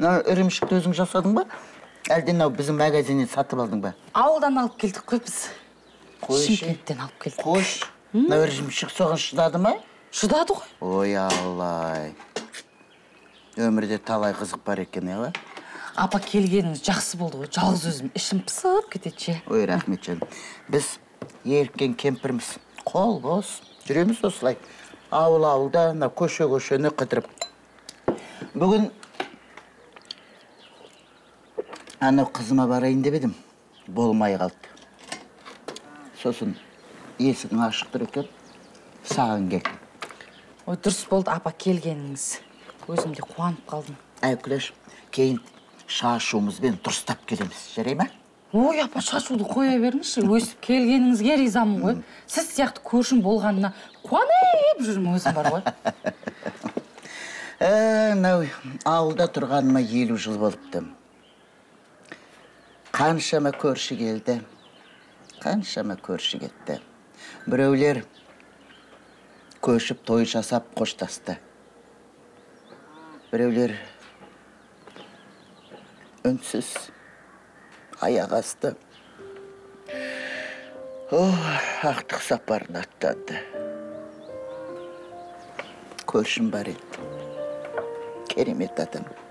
Örümüşükte özün jasadın ba? Elden alıp bizim magazinini satıp aldın ba? Ауылдан alıp geldik koy biz. Шымкенттен alıp geldik. Koş. Örümüşük soğan şıdadı mı? Şıdadı koy. Oy Allah. Ömürde talay kızık var ekken ya. Апа келгеніңіз жақсы болды ғой. Жалғыз өзім ішім пысып кетеді. Ой, рахмет жаным. Біз еріккен кемпірміз. Қол бос. Жүреміз осылай. Ауыл-ауылда ана көше-көшені қыдырып. Бүгін ана қызыма барайын деп едім. Болмай қалды. Сосын есігің ашық тұр екен. Саған келдім. Ой, дұрыс болды апа келгеніңіз. Өзім де қуанып қалдым. Айқұлаш, кейін шашуымызбен дұрыстап келеміз, жарай ма? Ой, апа, шашуды қоя беріңізші. Өсіп келгеніңізге ризамын ғой. Сіз сияқты көршім болғанына қуанып жүрмін өзім бар ғой. Ауылда тұрғаныма 50 жыл болыпты. Қаншама көрші келді, қаншама көрші кетті. Біреулер көшіп той жасап қоштасты. Біреулер Önsüz, ayak astı. Oh, artık saparını atlandı. Koşun bari. Kerimet adam.